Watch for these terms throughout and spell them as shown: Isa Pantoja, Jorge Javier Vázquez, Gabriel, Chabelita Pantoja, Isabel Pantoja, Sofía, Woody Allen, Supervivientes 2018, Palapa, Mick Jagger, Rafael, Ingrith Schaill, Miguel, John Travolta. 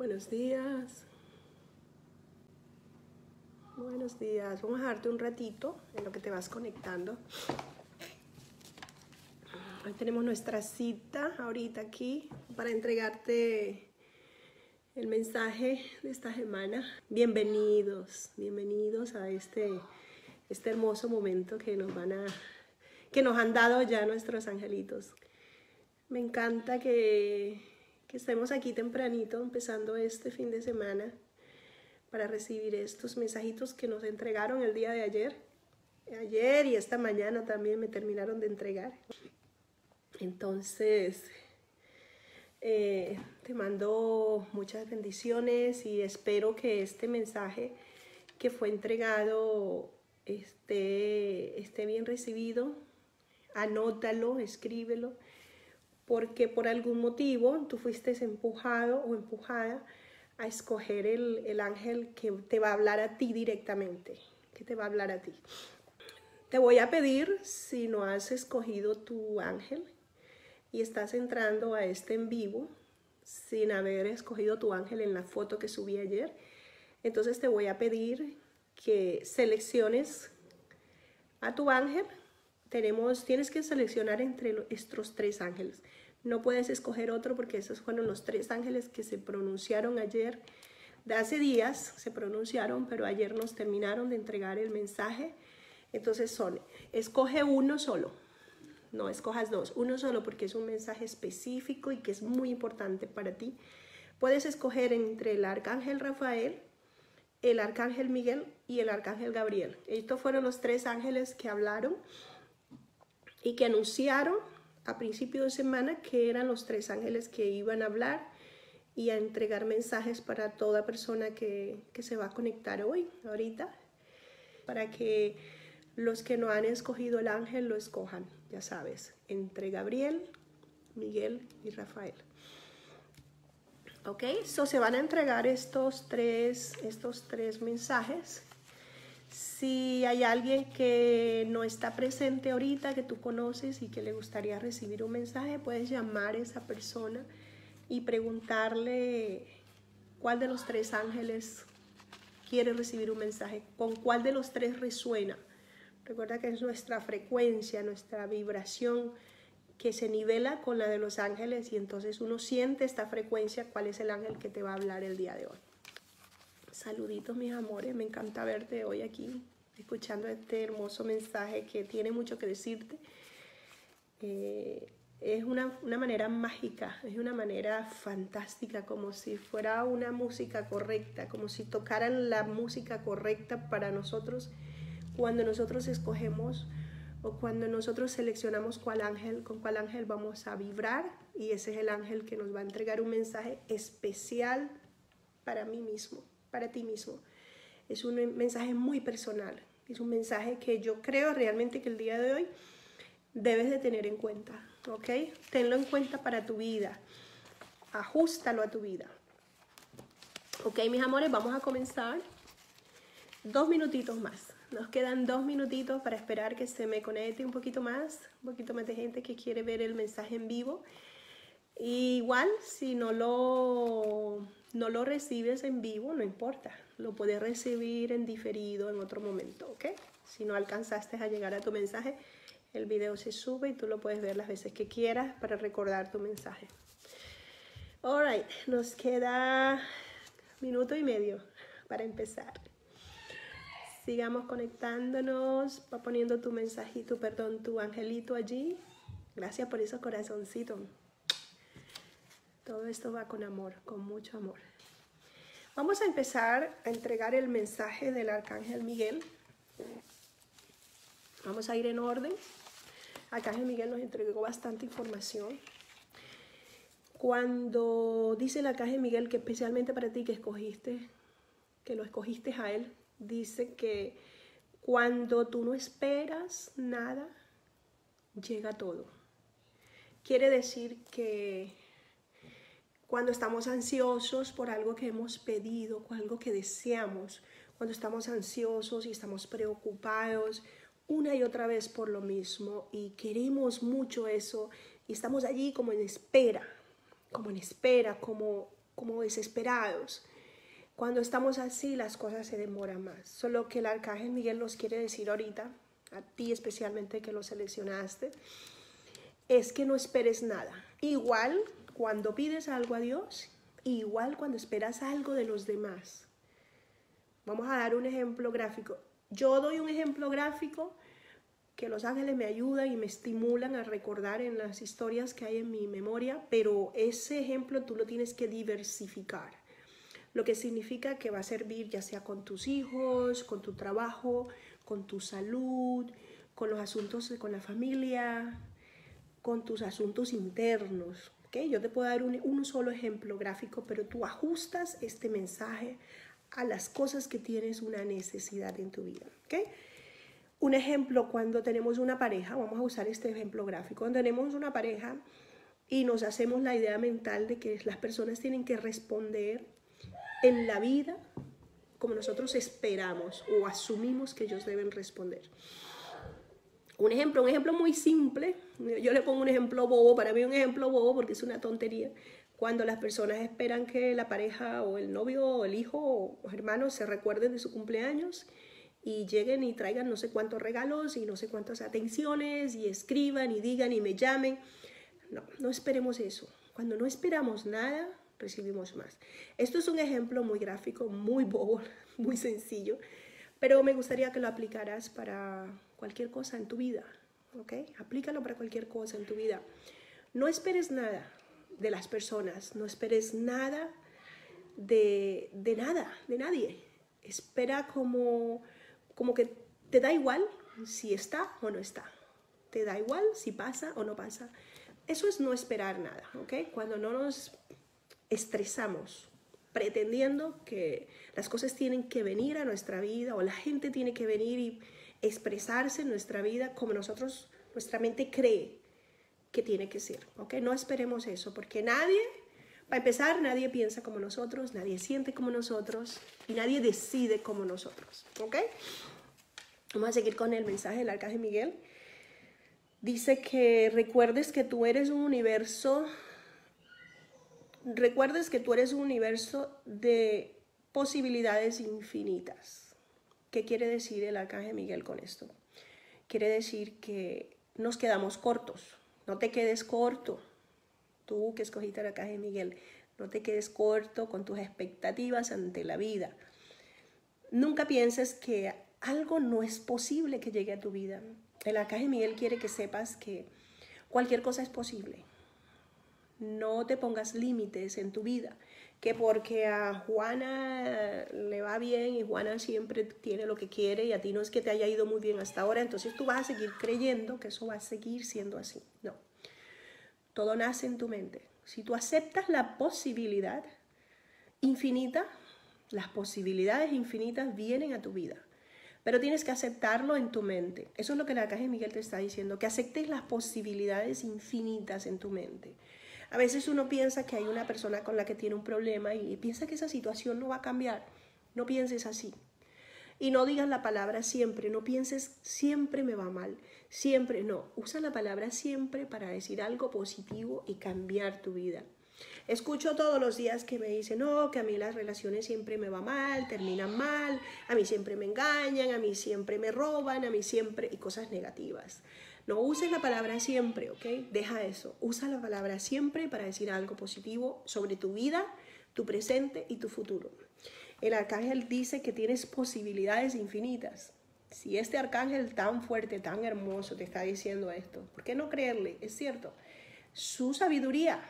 Buenos días. Buenos días. Vamos a darte un ratito en lo que te vas conectando. Hoy tenemos nuestra cita ahorita aquí para entregarte el mensaje de esta semana. Bienvenidos, bienvenidos a este hermoso momento que nos han dado ya nuestros angelitos. Me encanta que estemos aquí tempranito, empezando este fin de semana, para recibir estos mensajitos que nos entregaron el día de ayer. Ayer y esta mañana también me terminaron de entregar. Entonces, te mando muchas bendiciones y espero que este mensaje que fue entregado esté bien recibido. Anótalo, escríbelo. Porque por algún motivo tú fuiste empujado o empujada a escoger el ángel que te va a hablar a ti directamente, que te va a hablar a ti. Te voy a pedir, si no has escogido tu ángel y estás entrando a este en vivo sin haber escogido tu ángel en la foto que subí ayer, entonces te voy a pedir que selecciones a tu ángel. Tienes que seleccionar entre estos tres ángeles. No puedes escoger otro porque esos fueron los tres ángeles que se pronunciaron ayer. De hace días se pronunciaron, pero ayer nos terminaron de entregar el mensaje. Entonces escoge uno solo. No escojas dos, uno solo, porque es un mensaje específico y que es muy importante para ti. Puedes escoger entre el arcángel Rafael, el arcángel Miguel y el arcángel Gabriel. Estos fueron los tres ángeles que hablaron y que anunciaron a principio de semana que eran los tres ángeles que iban a hablar y a entregar mensajes para toda persona que se va a conectar ahorita, para que los que no han escogido el ángel lo escojan, ya sabes, entre Gabriel, Miguel y Rafael. Ok, se van a entregar estos tres mensajes. Si hay alguien que no está presente ahorita, que tú conoces y que le gustaría recibir un mensaje, puedes llamar a esa persona y preguntarle cuál de los tres ángeles quiere recibir un mensaje, con cuál de los tres resuena. Recuerda que es nuestra frecuencia, nuestra vibración que se nivela con la de los ángeles, y entonces uno siente esta frecuencia, cuál es el ángel que te va a hablar el día de hoy. Saluditos, mis amores, me encanta verte hoy aquí, escuchando este hermoso mensaje que tiene mucho que decirte. Es una manera mágica, es una manera fantástica, como si fuera una música correcta, como si tocaran la música correcta para nosotros cuando nosotros escogemos o cuando nosotros seleccionamos con cuál ángel vamos a vibrar, y ese es el ángel que nos va a entregar un mensaje especial para mí mismo. Para ti mismo. Es un mensaje muy personal, es un mensaje que yo creo realmente que el día de hoy debes de tener en cuenta, ¿ok? Tenlo en cuenta para tu vida, ajústalo a tu vida. Ok, mis amores, vamos a comenzar. 2 minutitos más, nos quedan 2 minutitos para esperar que se me conecte un poquito más de gente que quiere ver el mensaje en vivo. Y igual, si no lo recibes en vivo, no importa. Lo puedes recibir en diferido en otro momento, ¿ok? Si no alcanzaste a llegar a tu mensaje, el video se sube y tú lo puedes ver las veces que quieras para recordar tu mensaje. All right, nos queda 1.5 minutos para empezar. Sigamos conectándonos, va poniendo tu mensajito, perdón, tu angelito allí. Gracias por esos corazoncitos. Todo esto va con amor, con mucho amor. Vamos a empezar a entregar el mensaje del arcángel Miguel. Vamos a ir en orden. Arcángel Miguel nos entregó bastante información. Cuando dice el arcángel Miguel que especialmente para ti que lo escogiste a él, dice que cuando tú no esperas nada, llega todo. Quiere decir que cuando estamos ansiosos por algo que hemos pedido, por algo que deseamos, cuando estamos ansiosos y estamos preocupados una y otra vez por lo mismo y queremos mucho eso y estamos allí como en espera, como como desesperados. Cuando estamos así, las cosas se demoran más. Solo que el arcángel Miguel nos quiere decir ahorita, a ti especialmente que lo seleccionaste, es que no esperes nada. Igual cuando pides algo a Dios, igual cuando esperas algo de los demás. Vamos a dar un ejemplo gráfico. Yo doy un ejemplo gráfico que los ángeles me ayudan y me estimulan a recordar en las historias que hay en mi memoria, pero ese ejemplo tú lo tienes que diversificar. Lo que significa que va a servir ya sea con tus hijos, con tu trabajo, con tu salud, con los asuntos con la familia, con tus asuntos internos. ¿Okay? Yo te puedo dar un solo ejemplo gráfico, pero tú ajustas este mensaje a las cosas que tienes una necesidad en tu vida. ¿Okay? Un ejemplo, cuando tenemos una pareja, vamos a usar este ejemplo gráfico, cuando tenemos una pareja y nos hacemos la idea mental de que las personas tienen que responder en la vida como nosotros esperamos o asumimos que ellos deben responder. Un ejemplo muy simple, yo le pongo un ejemplo bobo, para mí un ejemplo bobo porque es una tontería, cuando las personas esperan que la pareja o el novio o el hijo o los hermanos se recuerden de su cumpleaños y lleguen y traigan no sé cuántos regalos y no sé cuántas atenciones y escriban y digan y me llamen. No, no esperemos eso. Cuando no esperamos nada, recibimos más. Esto es un ejemplo muy gráfico, muy bobo, muy sencillo, pero me gustaría que lo aplicaras para cualquier cosa en tu vida, ¿ok? Aplícalo para cualquier cosa en tu vida. No esperes nada de las personas, no esperes nada de nadie. Espera como que te da igual si está o no está. Te da igual si pasa o no pasa. Eso es no esperar nada, ¿ok? Cuando no nos estresamos pretendiendo que las cosas tienen que venir a nuestra vida o la gente tiene que venir y expresarse en nuestra vida como nosotros, nuestra mente cree que tiene que ser, ¿ok? No esperemos eso, porque nadie, para empezar, nadie piensa como nosotros, nadie siente como nosotros y nadie decide como nosotros, ¿ok? Vamos a seguir con el mensaje del arcángel Miguel. Dice que recuerdes que tú eres un universo, de posibilidades infinitas. ¿Qué quiere decir el arcángel Miguel con esto? Quiere decir que nos quedamos cortos. No te quedes corto. Tú que escogiste al arcángel Miguel, no te quedes corto con tus expectativas ante la vida. Nunca pienses que algo no es posible que llegue a tu vida. El arcángel Miguel quiere que sepas que cualquier cosa es posible. No te pongas límites en tu vida, que porque a Juana le va bien y Juana siempre tiene lo que quiere y a ti no es que te haya ido muy bien hasta ahora, entonces tú vas a seguir creyendo que eso va a seguir siendo así. No, todo nace en tu mente. Si tú aceptas la posibilidad infinita, las posibilidades infinitas vienen a tu vida, pero tienes que aceptarlo en tu mente. Eso es lo que el arcángel Miguel te está diciendo, que aceptes las posibilidades infinitas en tu mente. A veces uno piensa que hay una persona con la que tiene un problema y piensa que esa situación no va a cambiar. No pienses así. Y no digas la palabra siempre. No pienses siempre me va mal. Siempre no. Usa la palabra siempre para decir algo positivo y cambiar tu vida. Escucho todos los días que me dicen, no, que a mí las relaciones siempre me va mal, terminan mal, a mí siempre me engañan, a mí siempre me roban, a mí siempre... y cosas negativas. No uses la palabra siempre, ¿ok? Deja eso. Usa la palabra siempre para decir algo positivo sobre tu vida, tu presente y tu futuro. El arcángel dice que tienes posibilidades infinitas. Si este arcángel tan fuerte, tan hermoso te está diciendo esto, ¿por qué no creerle? Es cierto. Su sabiduría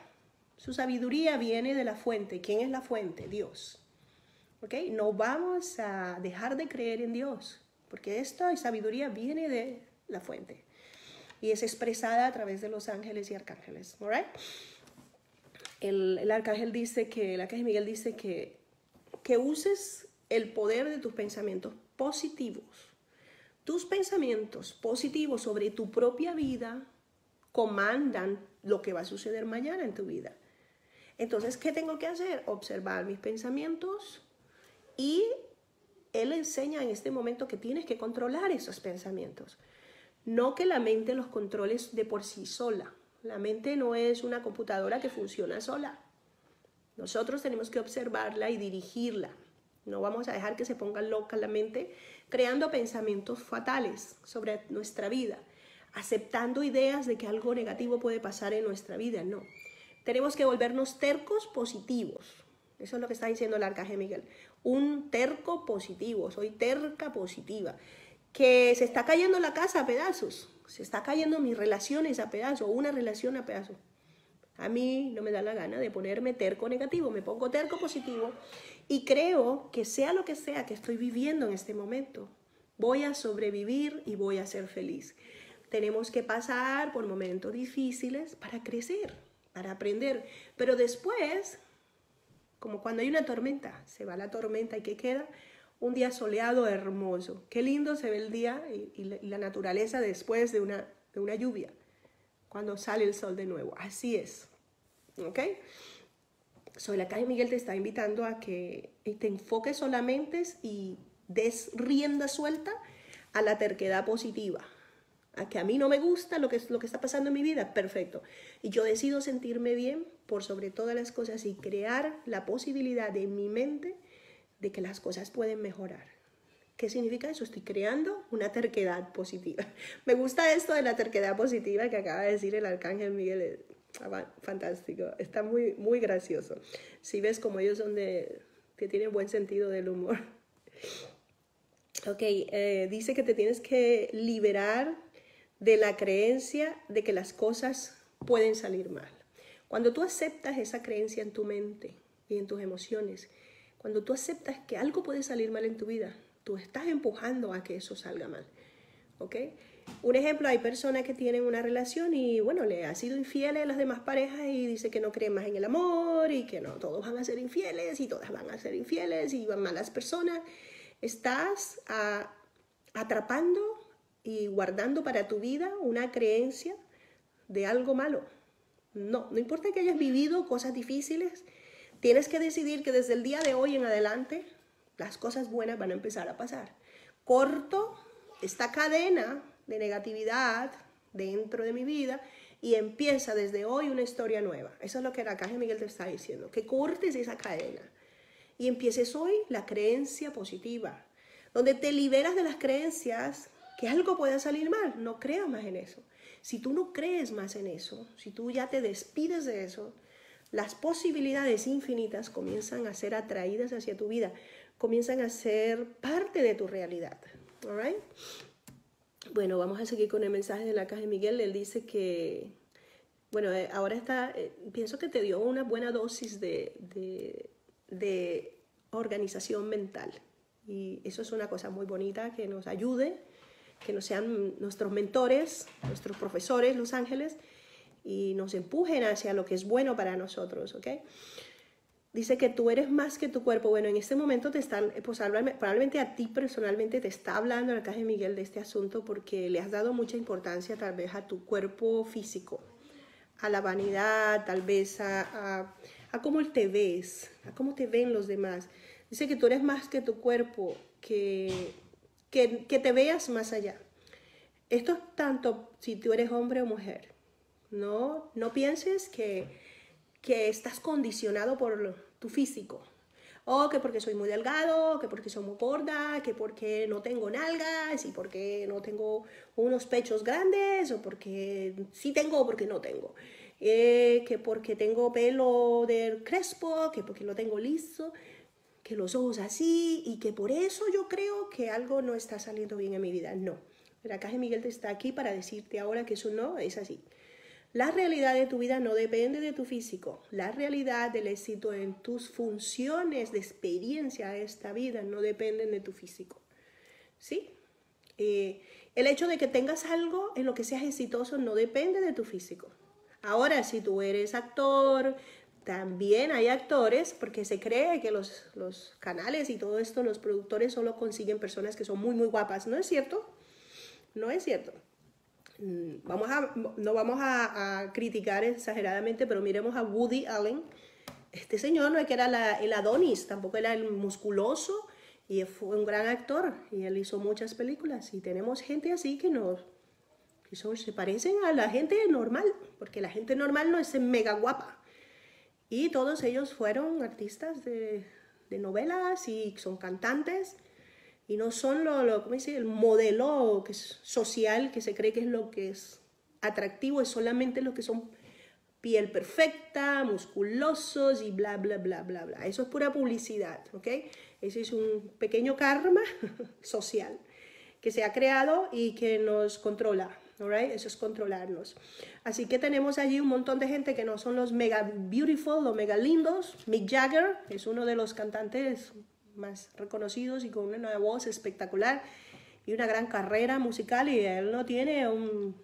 viene de la fuente. ¿Quién es la fuente? Dios. ¿Ok? No vamos a dejar de creer en Dios, porque esta sabiduría viene de la fuente. Y es expresada a través de los ángeles y arcángeles. ¿All right? El arcángel Miguel dice que uses el poder de tus pensamientos positivos. Tus pensamientos positivos sobre tu propia vida comandan lo que va a suceder mañana en tu vida. Entonces, ¿qué tengo que hacer? Observar mis pensamientos y él enseña en este momento que tienes que controlar esos pensamientos. No que la mente los controles de por sí sola. La mente no es una computadora que funciona sola. Nosotros tenemos que observarla y dirigirla. No vamos a dejar que se ponga loca la mente, creando pensamientos fatales sobre nuestra vida, aceptando ideas de que algo negativo puede pasar en nuestra vida. No, tenemos que volvernos tercos positivos. Eso es lo que está diciendo el arcángel Miguel. Un terco positivo, soy terca positiva. Que se está cayendo la casa a pedazos, se está cayendo mis relaciones a pedazos, una relación a pedazos. A mí no me da la gana de ponerme terco negativo, me pongo terco positivo y creo que sea lo que sea que estoy viviendo en este momento, voy a sobrevivir y voy a ser feliz. Tenemos que pasar por momentos difíciles para crecer, para aprender, pero después, como cuando hay una tormenta, se va la tormenta y ¿qué queda? Un día soleado hermoso. Qué lindo se ve el día y la naturaleza después de una lluvia, cuando sale el sol de nuevo. Así es. ¿Ok? So, el arcángel Miguel te está invitando a que te enfoques solamente y des rienda suelta a la terquedad positiva. A que a mí no me gusta lo que está pasando en mi vida. Perfecto. Y yo decido sentirme bien por sobre todas las cosas y crear la posibilidad de mi mente de que las cosas pueden mejorar. ¿Qué significa eso? Estoy creando una terquedad positiva. Me gusta esto de la terquedad positiva que acaba de decir el arcángel Miguel. Fantástico. Está muy, muy gracioso. Si ves como ellos son que tienen buen sentido del humor. Ok, dice que te tienes que liberar de la creencia de que las cosas pueden salir mal. Cuando tú aceptas esa creencia en tu mente y en tus emociones, cuando tú aceptas que algo puede salir mal en tu vida, tú estás empujando a que eso salga mal, ¿ok? Un ejemplo, hay personas que tienen una relación y, bueno, le ha sido infiel a las demás parejas y dice que no creen más en el amor y que no, todos van a ser infieles y todas van a ser infieles y van malas personas. Estás atrapando y guardando para tu vida una creencia de algo malo. No, no importa que hayas vivido cosas difíciles, tienes que decidir que desde el día de hoy en adelante las cosas buenas van a empezar a pasar. Corto esta cadena de negatividad dentro de mi vida y empieza desde hoy una historia nueva. Eso es lo que el arcángel Miguel te está diciendo, que cortes esa cadena y empieces hoy la creencia positiva, donde te liberas de las creencias que algo pueda salir mal. No creas más en eso. Si tú no crees más en eso, si tú ya te despides de eso, las posibilidades infinitas comienzan a ser atraídas hacia tu vida, comienzan a ser parte de tu realidad. All right? Bueno, vamos a seguir con el mensaje de la caja de Miguel. Él dice que, bueno, ahora está, pienso que te dio una buena dosis de organización mental. Y eso es una cosa muy bonita, que nos ayude, que nos sean nuestros mentores, nuestros profesores, los ángeles, y nos empujen hacia lo que es bueno para nosotros, ¿ok? Dice que tú eres más que tu cuerpo. Bueno, en este momento te están, pues, probablemente a ti personalmente te está hablando el arcángel Miguel de este asunto porque le has dado mucha importancia tal vez a tu cuerpo físico, a la vanidad, tal vez a cómo te ves, a cómo te ven los demás. Dice que tú eres más que tu cuerpo, que te veas más allá. Esto es tanto si tú eres hombre o mujer. No pienses que estás condicionado por tu físico. O que porque soy muy delgado, que porque soy muy gorda, que porque no tengo nalgas, y porque no tengo unos pechos grandes, o porque sí tengo o porque no tengo. Que porque tengo pelo de crespo, que porque lo tengo liso, que los ojos así, y que por eso yo creo que algo no está saliendo bien en mi vida. No. El arcángel Miguel te está aquí para decirte ahora que eso no es así. La realidad de tu vida no depende de tu físico. La realidad del éxito en tus funciones de experiencia de esta vida no dependen de tu físico. ¿Sí? El hecho de que tengas algo en lo que seas exitoso no depende de tu físico. Ahora, si tú eres actor, también hay actores, porque se cree que los canales y todo esto, los productores solo consiguen personas que son muy, muy guapas. ¿No es cierto? No es cierto. No vamos a criticar exageradamente, pero miremos a Woody Allen. Este señor no es que era el Adonis, tampoco era el musculoso, y fue un gran actor y él hizo muchas películas. Y tenemos gente así que se parecen a la gente normal, porque la gente normal no es mega guapa. Y todos ellos fueron artistas de novelas y son cantantes y no son ¿cómo dice? El modelo que es social que se cree que es lo que es atractivo, es solamente los que son piel perfecta, musculosos y bla, bla, bla, bla, bla. Eso es pura publicidad, ¿ok? Ese es un pequeño karma social que se ha creado y que nos controla, ¿alright? Eso es controlarnos. Así que tenemos allí un montón de gente que no son los mega beautiful, los mega lindos. Mick Jagger es uno de los cantantes más reconocidos y con una voz espectacular y una gran carrera musical, y él no tiene un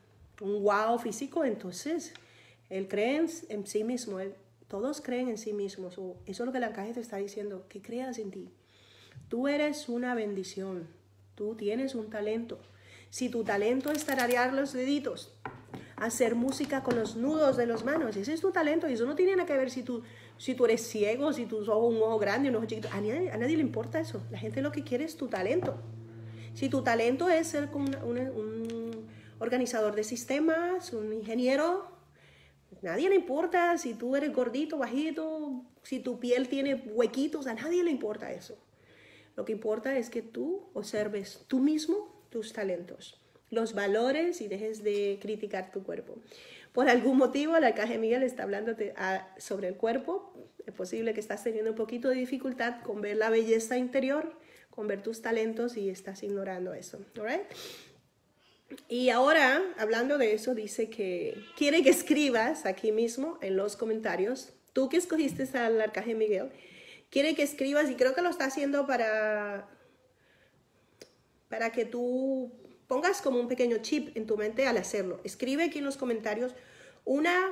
wow físico, entonces él cree en sí mismo, todos creen en sí mismos. Eso es lo que la caja te está diciendo, que creas en ti. Tú eres una bendición, tú tienes un talento. Si tu talento es tararear los deditos, hacer música con los nudos de las manos, ese es tu talento, y eso no tiene nada que ver si tú eres ciego, si tú ojos un ojo grande, un ojo chiquito. A nadie le importa eso. La gente lo que quiere es tu talento. Si tu talento es ser un organizador de sistemas, un ingeniero, nadie le importa si tú eres gordito, bajito, si tu piel tiene huequitos, a nadie le importa eso. Lo que importa es que tú observes tú mismo tus talentos, los valores, y dejes de criticar tu cuerpo. Por algún motivo, la Arcángel Miguel está hablándote sobre el cuerpo. Es posible que estás teniendo un poquito de dificultad con ver la belleza interior, con ver tus talentos, y estás ignorando eso. ¿Alright? Y ahora, hablando de eso, dice que quiere que escribas aquí mismo en los comentarios, tú que escogiste al Arcángel Miguel, quiere que escribas, y creo que lo está haciendo para que tú pongas como un pequeño chip en tu mente al hacerlo. Escribe aquí en los comentarios una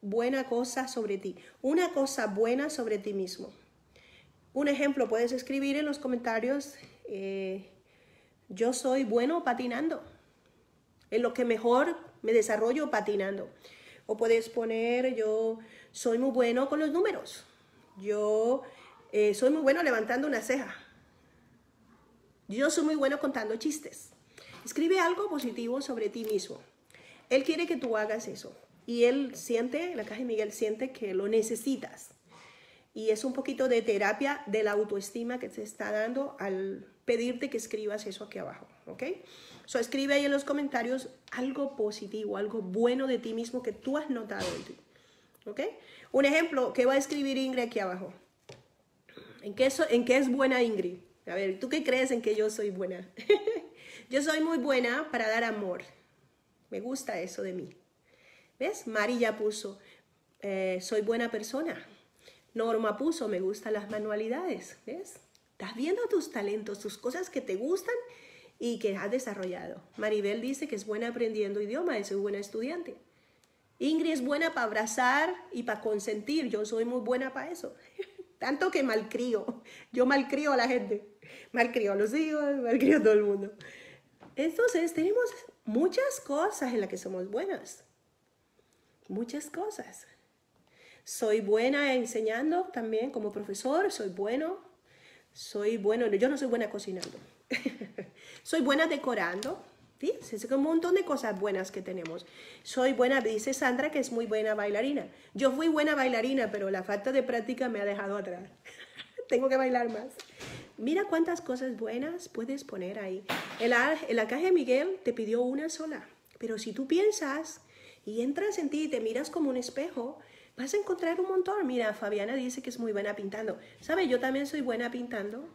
buena cosa sobre ti, una cosa buena sobre ti mismo. Un ejemplo, puedes escribir en los comentarios, yo soy bueno patinando. En lo que mejor me desarrollo patinando. O puedes poner, yo soy muy bueno con los números. Yo soy muy bueno levantando una ceja. Yo soy muy bueno contando chistes. Escribe algo positivo sobre ti mismo. Él quiere que tú hagas eso. Y él siente, la Caja de Miguel siente que lo necesitas. Y es un poquito de terapia de la autoestima que te está dando al pedirte que escribas eso aquí abajo, ¿ok? So, escribe ahí en los comentarios algo positivo, algo bueno de ti mismo que tú has notado en ti, ¿ok? Un ejemplo, ¿qué va a escribir Ingrid aquí abajo? ¿En qué es buena Ingrid? A ver, ¿tú qué crees en que yo soy buena? Yo soy muy buena para dar amor. Me gusta eso de mí. ¿Ves? Mari ya puso, soy buena persona. Norma puso, me gustan las manualidades, ¿ves? Estás viendo tus talentos, tus cosas que te gustan y que has desarrollado. Maribel dice que es buena aprendiendo idioma, es buena estudiante. Ingrid es buena para abrazar y para consentir, yo soy muy buena para eso. Tanto que malcrio, yo malcrio a la gente, malcrio a los hijos, malcrio a todo el mundo. Entonces tenemos muchas cosas en las que somos buenas, muchas cosas. Soy buena enseñando también como profesor, soy bueno, yo no soy buena cocinando, soy buena decorando, ¿sí? Es un montón de cosas buenas que tenemos. Soy buena, dice Sandra que es muy buena bailarina. Yo fui buena bailarina, pero la falta de práctica me ha dejado atrás. Tengo que bailar más. Mira cuántas cosas buenas puedes poner ahí. El Arcángel Miguel te pidió una sola, pero si tú piensas y entras en ti y te miras como un espejo, vas a encontrar un montón. Mira, Fabiana dice que es muy buena pintando. ¿Sabes? Yo también soy buena pintando.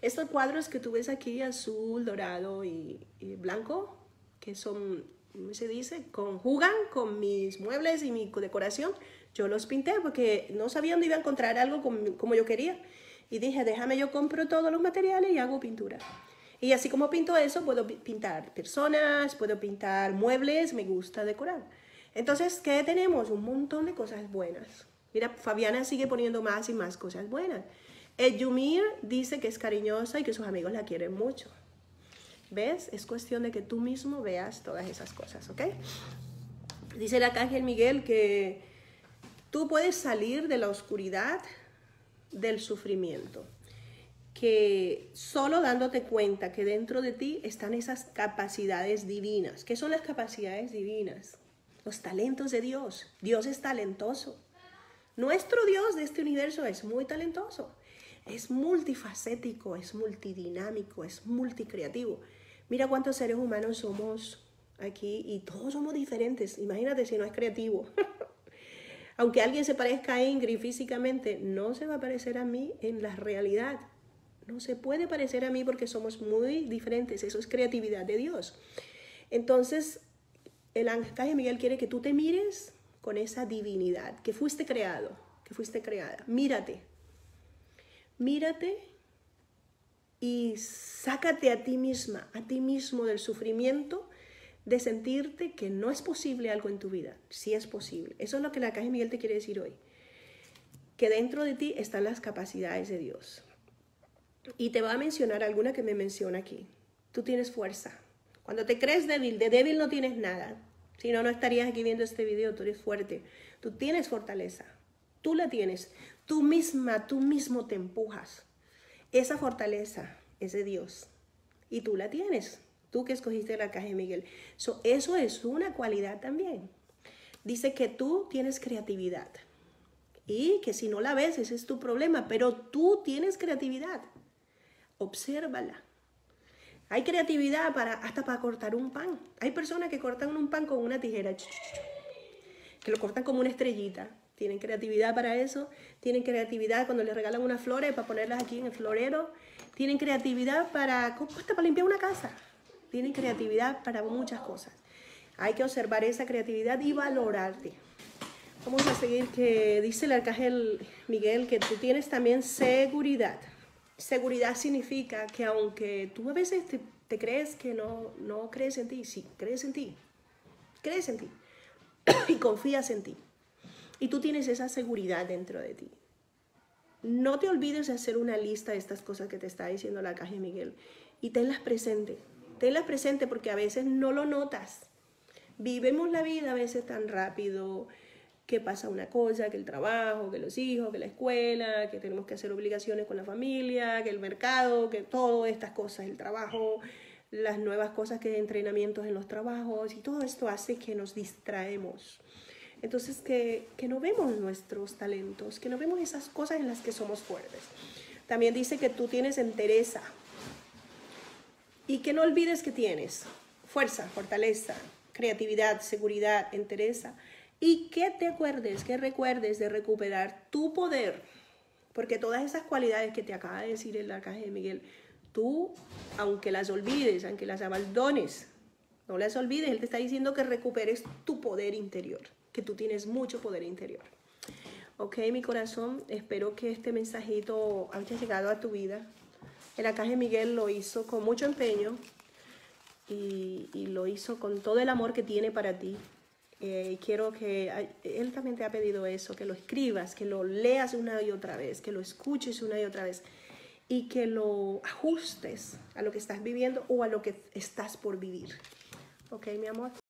Estos cuadros que tú ves aquí, azul, dorado y blanco, que son, ¿cómo se dice? Conjugan con mis muebles y mi decoración. Yo los pinté porque no sabía dónde iba a encontrar algo como yo quería. Y dije, déjame, yo compro todos los materiales y hago pintura. Y así como pinto eso, puedo pintar personas, puedo pintar muebles, me gusta decorar. Entonces, ¿qué tenemos? Un montón de cosas buenas. Mira, Fabiana sigue poniendo más y más cosas buenas. Yumir dice que es cariñosa y que sus amigos la quieren mucho. ¿Ves? Es cuestión de que tú mismo veas todas esas cosas, ¿ok? Dice el Arcángel Miguel que tú puedes salir de la oscuridad, del sufrimiento. Que solo dándote cuenta que dentro de ti están esas capacidades divinas. ¿Qué son las capacidades divinas? Los talentos de Dios. Dios es talentoso. Nuestro Dios de este universo es muy talentoso, es multifacético, es multidinámico, es multicreativo. Mira cuántos seres humanos somos aquí y todos somos diferentes. Imagínate si no es creativo. Aunque alguien se parezca a Ingrith físicamente, no se va a parecer a mí en la realidad. No se puede parecer a mí porque somos muy diferentes. Eso es creatividad de Dios. Entonces, el ángel Miguel quiere que tú te mires con esa divinidad, que fuiste creado, que fuiste creada. Mírate. Mírate y sácate a ti misma, a ti mismo del sufrimiento de sentirte que no es posible algo en tu vida. Sí es posible. Eso es lo que el ángel Miguel te quiere decir hoy. Que dentro de ti están las capacidades de Dios. Y te va a mencionar alguna que me menciona aquí. Tú tienes fuerza. Cuando te crees débil, de débil no tienes nada. Si no, no estarías aquí viendo este video. Tú eres fuerte. Tú tienes fortaleza. Tú la tienes. Tú misma, tú mismo te empujas. Esa fortaleza es de Dios. Y tú la tienes. Tú que escogiste el arcángel Miguel. Eso es una cualidad también. Dice que tú tienes creatividad. Y que si no la ves, ese es tu problema. Pero tú tienes creatividad. Obsérvala. Hay creatividad hasta para cortar un pan. Hay personas que cortan un pan con una tijera, que lo cortan como una estrellita. Tienen creatividad para eso. Tienen creatividad cuando les regalan unas flores para ponerlas aquí en el florero. Tienen creatividad hasta para limpiar una casa. Tienen creatividad para muchas cosas. Hay que observar esa creatividad y valorarte. Vamos a seguir, que dice el arcángel Miguel que tú tienes también seguridad. Seguridad significa que aunque tú a veces te crees que no crees en ti, sí, crees en ti y confías en ti. Y tú tienes esa seguridad dentro de ti. No te olvides de hacer una lista de estas cosas que te está diciendo la caja de Miguel y tenlas presente porque a veces no lo notas. Vivimos la vida a veces tan rápido, que pasa una cosa, que el trabajo, que los hijos, que la escuela, que tenemos que hacer obligaciones con la familia, que el mercado, que todas estas cosas, el trabajo, las nuevas cosas que entrenamientos en los trabajos, y todo esto hace que nos distraemos. Entonces que no vemos nuestros talentos, que no vemos esas cosas en las que somos fuertes. También dice que tú tienes entereza y que no olvides que tienes fuerza, fortaleza, creatividad, seguridad, entereza. Y que te acuerdes, que recuerdes de recuperar tu poder. Porque todas esas cualidades que te acaba de decir el arcángel Miguel, tú, aunque las olvides, aunque las abandones, no las olvides. Él te está diciendo que recuperes tu poder interior, que tú tienes mucho poder interior. Ok, mi corazón, espero que este mensajito haya llegado a tu vida. El arcángel Miguel lo hizo con mucho empeño y lo hizo con todo el amor que tiene para ti. Quiero que, él también te ha pedido eso, que lo escribas, que lo leas una y otra vez, que lo escuches una y otra vez y que lo ajustes a lo que estás viviendo o a lo que estás por vivir. ¿Ok, mi amor?